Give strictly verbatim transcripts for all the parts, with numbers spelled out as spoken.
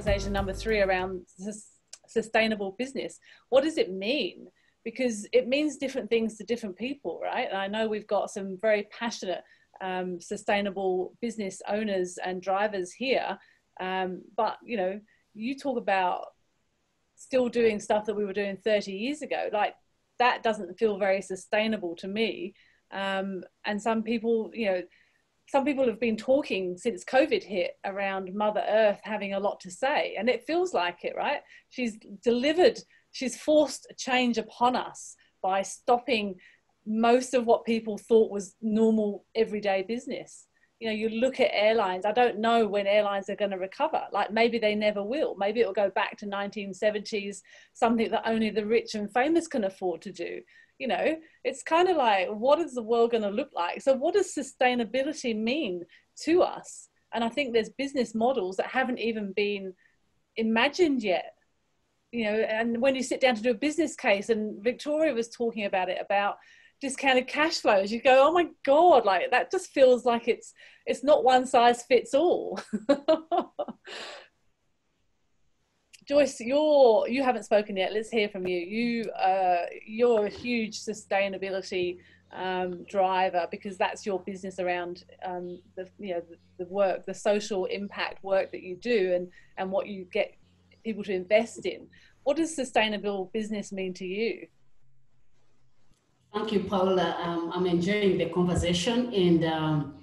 conversation number three around sustainable business. What does it mean? Because it means different things to different people, right? And I know we've got some very passionate um, sustainable business owners and drivers here, um, but you know, you talk about still doing stuff that we were doing thirty years ago. Like, that doesn't feel very sustainable to me. Um, and some people, you know, some people have been talking since COVID hit around Mother Earth having a lot to say, and it feels like it, right? She's delivered, she's forced change upon us by stopping most of what people thought was normal everyday business. You know, you look at airlines, I don't know when airlines are going to recover. Like, maybe they never will. Maybe it will go back to nineteen seventies, something that only the rich and famous can afford to do. You know, it's kind of like, what is the world going to look like? So what does sustainability mean to us? And I think there's business models that haven't even been imagined yet. You know, and when you sit down to do a business case, and Victoria was talking about it, about discounted cash flows, you go, oh my God, like, that just feels like it's, it's not one size fits all. Joyce, you're, you haven't spoken yet. Let's hear from you. You, uh, you're a huge sustainability um, driver, because that's your business around um, the, you know, the, the work, the social impact work that you do, and, and what you get people to invest in. What does sustainable business mean to you? Thank you, Paula. Um, I'm enjoying the conversation. And um,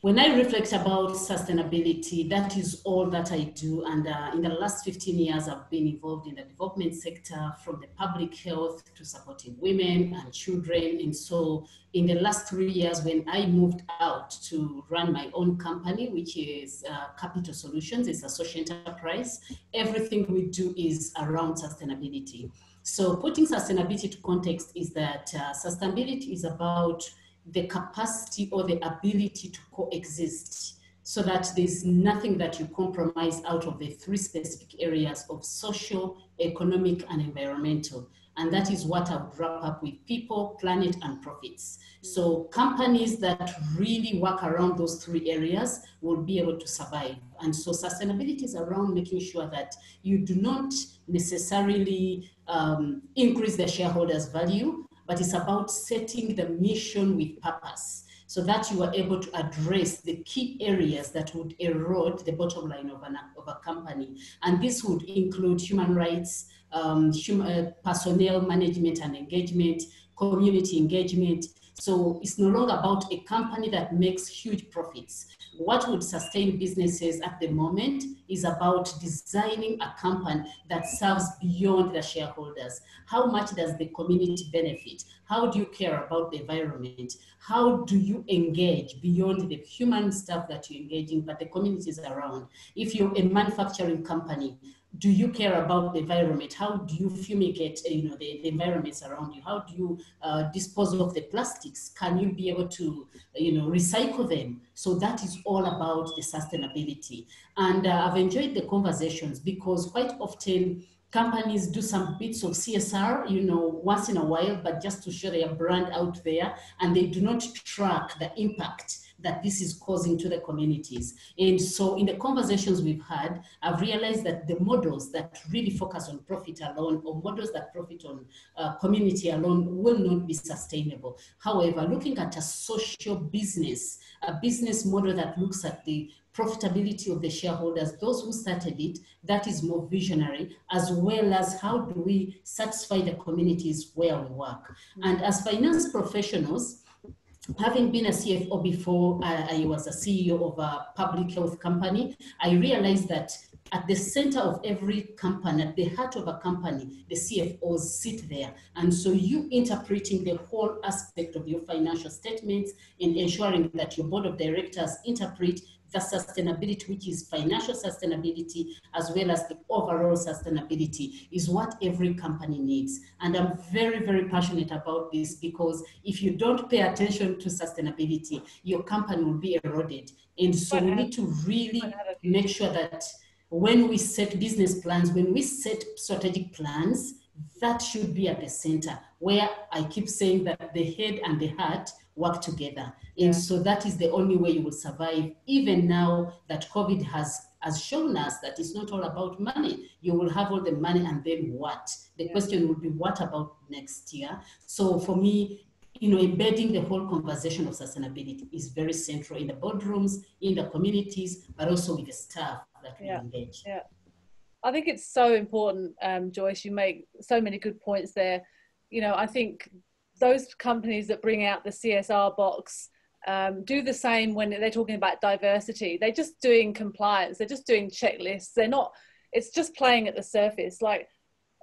when I reflect about sustainability, that is all that I do. And uh, in the last fifteen years, I've been involved in the development sector, from the public health to supporting women and children. And so in the last three years, when I moved out to run my own company, which is uh, Capital Solutions, it's a social enterprise, everything we do is around sustainability. So putting sustainability to context is that uh, sustainability is about the capacity or the ability to coexist, so that there's nothing that you compromise out of the three specific areas of social, economic, and environmental. And that is what I would wrap up with: people, planet, and profits. So companies that really work around those three areas will be able to survive. And so sustainability is around making sure that you do not necessarily um, increase the shareholders' value, but it's about setting the mission with purpose, so that you are able to address the key areas that would erode the bottom line of, an, of a company. And this would include human rights, um, human, uh, personnel management and engagement, community engagement. So it's no longer about a company that makes huge profits. What would sustain businesses at the moment is about designing a company that serves beyond the shareholders. How much does the community benefit? How do you care about the environment? How do you engage beyond the human stuff that you engage in, but the communities around? If you're a manufacturing company, do you care about the environment? How do you fumigate, you know, the, the environments around you? How do you uh, dispose of the plastics? Can you be able to, you know, recycle them? So that is all about the sustainability. And uh, I've enjoyed the conversations, because quite often companies do some bits of C S R, you know, once in a while, but just to show their brand out there, and they do not track the impact that this is causing to the communities. And so in the conversations we've had, I've realized that the models that really focus on profit alone, or models that profit on uh, community alone, will not be sustainable. However, looking at a social business, a business model that looks at the profitability of the shareholders, those who started it, that is more visionary, as well as how do we satisfy the communities where we work. And as finance professionals, having been a C F O before, I, I was a C E O of a public health company, I realized that at the center of every company, at the heart of a company, the C F Os sit there. And so you interpreting the whole aspect of your financial statements and ensuring that your board of directors interpret the sustainability, which is financial sustainability, as well as the overall sustainability, is what every company needs. And I'm very, very passionate about this, because if you don't pay attention to sustainability, your company will be eroded. And so we need to really make sure that when we set business plans, when we set strategic plans, that should be at the center, where I keep saying that the head and the heart work together. Yeah. And so that is the only way you will survive. Even now that COVID has, has shown us that it's not all about money. You will have all the money and then what? The yeah. question will be, what about next year? So for me, you know, embedding the whole conversation of sustainability is very central in the boardrooms, in the communities, but also with the staff that we yeah. engage. Yeah. I think it's so important, um, Joyce, you make so many good points there. You know, I think those companies that bring out the C S R box um, do the same when they're talking about diversity. They're just doing compliance. They're just doing checklists. They're not, it's just playing at the surface. Like,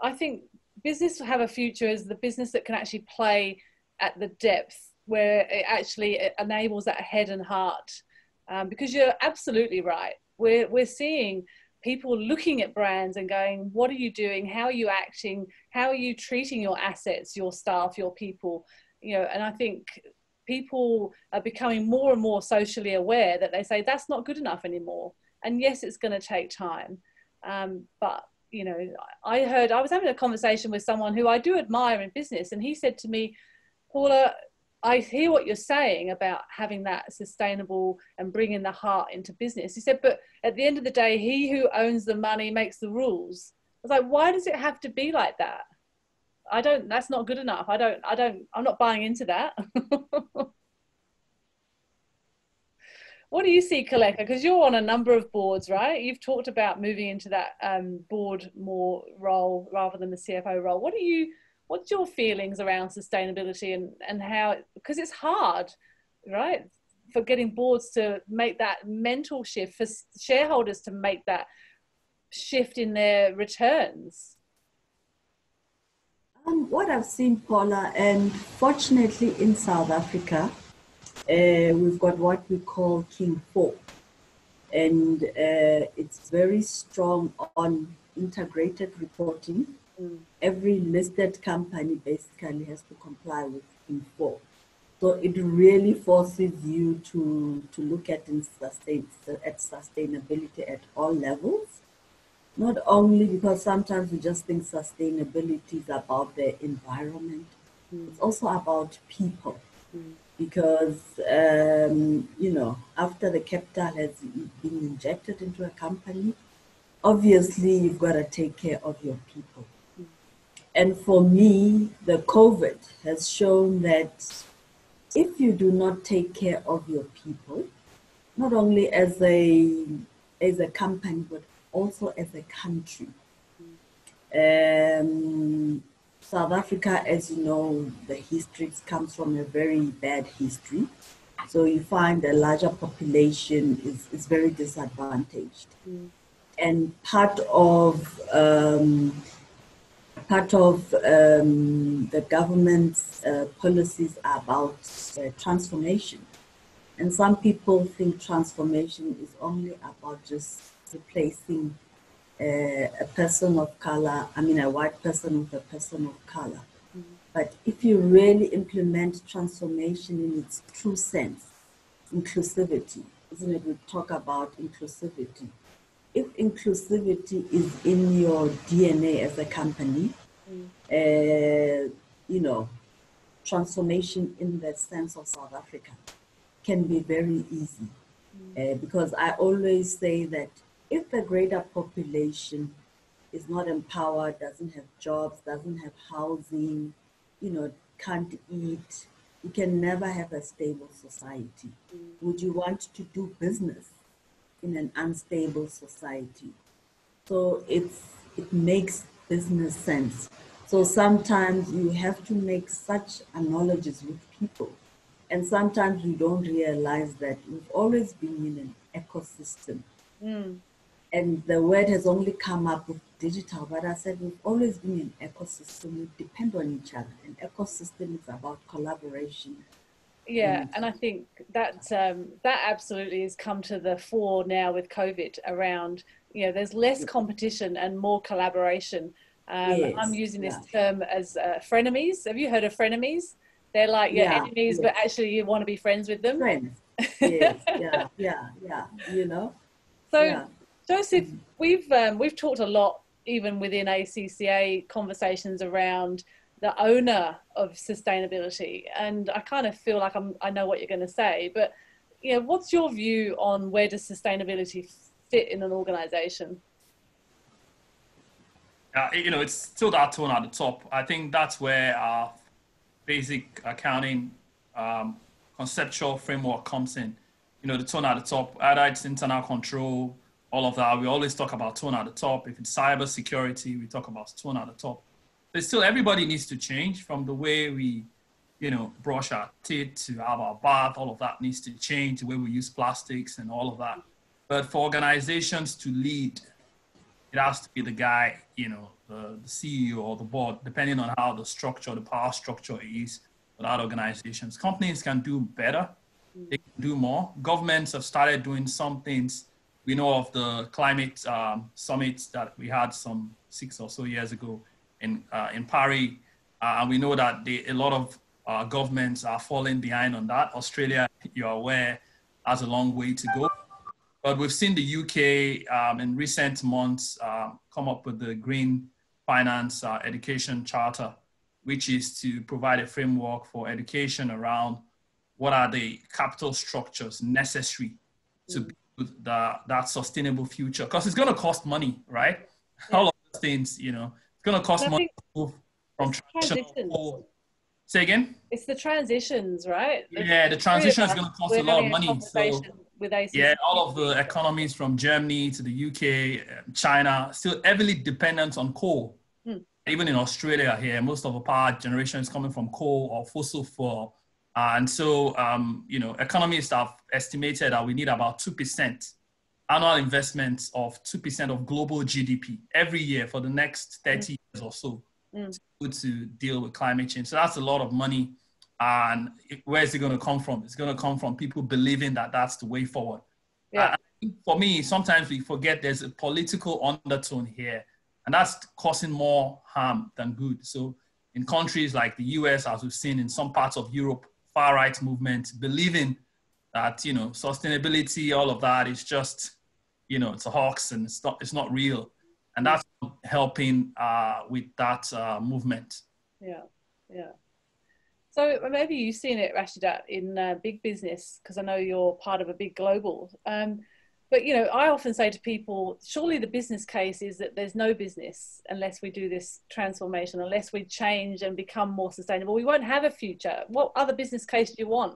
I think business will have a future as the business that can actually play at the depth where it actually enables that head and heart. Um, because you're absolutely right. We're, we're seeing people looking at brands and going, what are you doing? How are you acting? How are you treating your assets, your staff, your people? You know, and I think people are becoming more and more socially aware that they say that's not good enough anymore. And yes, it's going to take time. Um, but, you know, I heard, I was having a conversation with someone who I do admire in business. And he said to me, Paula, I hear what you're saying about having that sustainable and bringing the heart into business. He said, but at the end of the day, he who owns the money makes the rules. I was like, why does it have to be like that? I don't, that's not good enough. I don't, I don't, I'm not buying into that. What do you see, Kaleka? Because you're on a number of boards, right? You've talked about moving into that um, board more role rather than the C F O role. What do you, What's your feelings around sustainability and, and how, because it's hard, right, for getting boards to make that mental shift, for shareholders to make that shift in their returns? Um, what I've seen, Paula, and fortunately in South Africa, uh, we've got what we call King four. And uh, it's very strong on integrated reporting. Mm. Every listed company basically has to comply with King four. So it really forces you to, to look at, and sustain, at sustainability at all levels. Not only because sometimes we just think sustainability is about the environment. Mm. It's also about people. Mm. Because, um, you know, after the capital has been injected into a company, obviously you've got to take care of your people. And for me, the COVID has shown that if you do not take care of your people, not only as a, as a company, but also as a country. Um, South Africa, as you know, the history comes from a very bad history. So you find a larger population is, is very disadvantaged. Mm. And part of... Um, Part of um, the government's uh, policies are about uh, transformation. And some people think transformation is only about just replacing uh, a person of color, I mean a white person with a person of color. Mm-hmm. But if you really implement transformation in its true sense, inclusivity, isn't it? We talk about inclusivity. If inclusivity is in your D N A as a company, mm. uh, you know, transformation in the sense of South Africa can be very easy. Mm. Uh, because I always say that if the greater population is not empowered, doesn't have jobs, doesn't have housing, you know, can't eat, you can never have a stable society. Mm. Would you want to do business in an unstable society? So it's, it makes business sense. So sometimes you have to make such analogies with people. And sometimes you don't realize that we've always been in an ecosystem. Mm. And the word has only come up with digital, but I said we've always been an ecosystem. We depend on each other. An ecosystem is about collaboration. Yeah, and I think that um, that absolutely has come to the fore now with COVID around, you know, there's less competition and more collaboration. Um, yes, I'm using this yeah. term as uh, frenemies. Have you heard of frenemies? They're like your yeah, enemies, yes. but actually you want to be friends with them. Friends, yes, yeah, yeah, yeah, you know. So, yeah. Joseph, mm-hmm. we've, um, we've talked a lot, even within A C C A conversations around the owner of sustainability. And I kind of feel like I'm, I know what you're going to say, but you know, what's your view on where does sustainability fit in an organization? Uh, you know, it's still that tone at the top. I think that's where our basic accounting um, conceptual framework comes in. You know, the tone at the top, either it's internal control, all of that. We always talk about tone at the top. If it's cyber security, we talk about tone at the top. But still, everybody needs to change from the way we, you know, brush our teeth to have our bath. All of that needs to change, the way we use plastics and all of that. But for organizations to lead, it has to be the guy, you know, the, the C E O or the board, depending on how the structure, the power structure is without organizations. Companies can do better. They can do more. Governments have started doing some things. We know of the climate um, summits that we had some six or so years ago in, uh, in Paris. Uh, and we know that they, a lot of uh, governments are falling behind on that. Australia, you're aware, has a long way to go. But we've seen the U K um, in recent months uh, come up with the Green Finance uh, Education Charter, which is to provide a framework for education around what are the capital structures necessary to build the, that sustainable future. Because it's going to cost money, right? Yeah. All of those things, you know, it's going to cost money to move from traditional coal. Say again? It's the transitions, right? Yeah, the transition is going to cost a lot of money. So, with A C C A. Yeah, all of the economies from Germany to the U K, China, still heavily dependent on coal. Hmm. Even in Australia here, most of the power generation is coming from coal or fossil fuel. Uh, and so, um, you know, economists have estimated that we need about two percent annual investments of two percent of global G D P every year for the next thirty mm. years or so mm. to, to deal with climate change. So that's a lot of money. And it, where is it going to come from? It's going to come from people believing that that's the way forward. Yeah. Uh, for me, sometimes we forget there's a political undertone here, and that's causing more harm than good. So in countries like the U S, as we've seen in some parts of Europe, far-right movement, believing that, you know, sustainability, all of that is just, you know, it's a hoax and it's not, it's not real. And that's helping uh, with that uh, movement. Yeah, yeah. So maybe you've seen it, Rashidat, in uh, big business, because I know you're part of a big global. Um, but, you know, I often say to people, surely the business case is that there's no business unless we do this transformation, unless we change and become more sustainable. We won't have a future. What other business case do you want?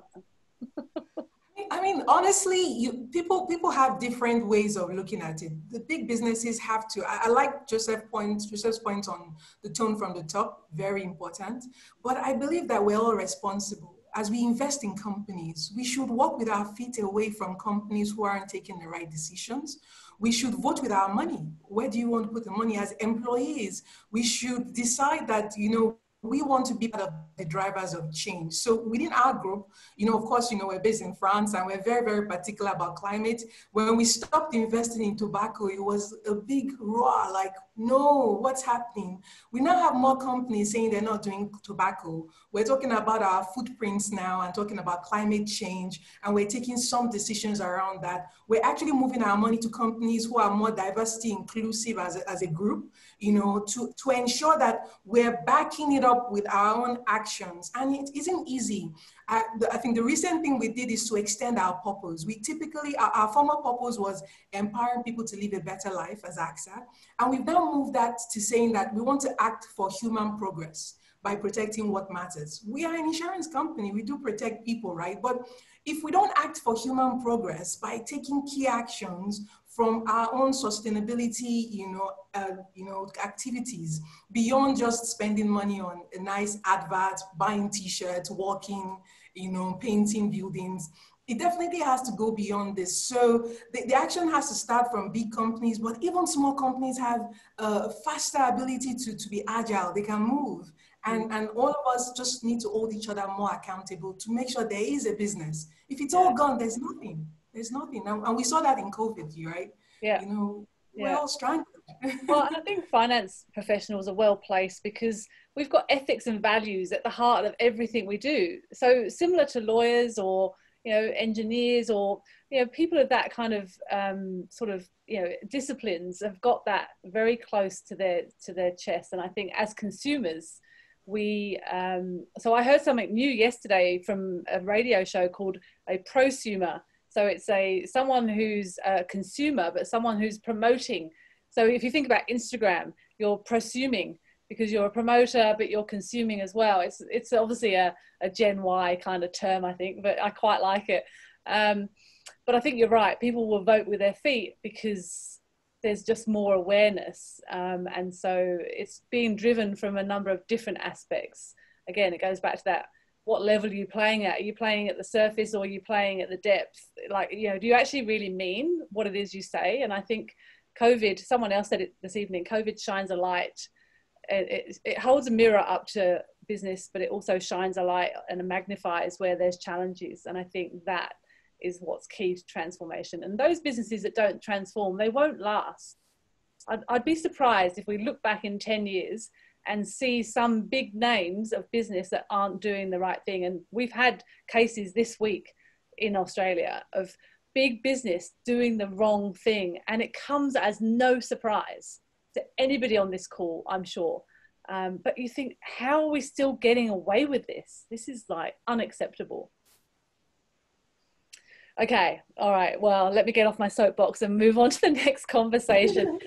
I mean, honestly, you, people, people have different ways of looking at it. The big businesses have to, I, I like Joseph's point, Joseph's point on the tone from the top, very important. But I believe that we're all responsible. As we invest in companies, we should walk with our feet away from companies who aren't taking the right decisions. We should vote with our money. Where do you want to put the money? As employees, we should decide that, you know, we want to be part of the drivers of change. So within our group, you know, of course, you know, we're based in France and we're very, very particular about climate. When we stopped investing in tobacco, it was a big roar, like, no, what's happening? We now have more companies saying they're not doing tobacco. We're talking about our footprints now and talking about climate change, and we're taking some decisions around that. We're actually moving our money to companies who are more diversity inclusive as a, as a group, you know, to, to ensure that we're backing it up with our own actions. And it isn't easy. I, I think the recent thing we did is to extend our purpose. We typically, our, our former purpose was empowering people to live a better life as AXA. And we've now moved that to saying that we want to act for human progress by protecting what matters. We are an insurance company. We do protect people, right? But if we don't act for human progress by taking key actions from our own sustainability, you know, uh, you know, activities beyond just spending money on a nice advert, buying T-shirts, walking, you know, painting buildings, it definitely has to go beyond this. So the, the action has to start from big companies, but even small companies have a uh, faster ability to, to be agile. They can move. And, and all of us just need to hold each other more accountable to make sure there is a business. If it's all gone, there's nothing. There's nothing. And, and we saw that in COVID, right? Yeah. You know, we're yeah. all strangled. Well, and I think finance professionals are well placed because we've got ethics and values at the heart of everything we do. So similar to lawyers or, you know, engineers or, you know, people of that kind of um, sort of, you know, disciplines have got that very close to their, to their chest. And I think as consumers, we, um, so I heard something new yesterday from a radio show called a prosumer. So it's a, someone who's a consumer, but someone who's promoting. So if you think about Instagram, you're prosuming because you're a promoter, but you're consuming as well. It's, it's obviously a, a Gen Y kind of term, I think, but I quite like it. Um, but I think you're right. People will vote with their feet because there's just more awareness. Um, and so it's being driven from a number of different aspects. Again, it goes back to that. What level are you playing at? Are you playing at the surface or are you playing at the depth? Like, you know, do you actually really mean what it is you say? And I think COVID, someone else said it this evening, COVID shines a light. It, it, it holds a mirror up to business, but it also shines a light and magnifies where there's challenges. And I think that is what's key to transformation. And those businesses that don't transform, they won't last. I'd, I'd be surprised if we look back in ten years and see some big names of business that aren't doing the right thing. And we've had cases this week in Australia of big business doing the wrong thing. And it comes as no surprise to anybody on this call, I'm sure. Um, but you think, how are we still getting away with this? This is like unacceptable. Okay, all right, well, let me get off my soapbox and move on to the next conversation.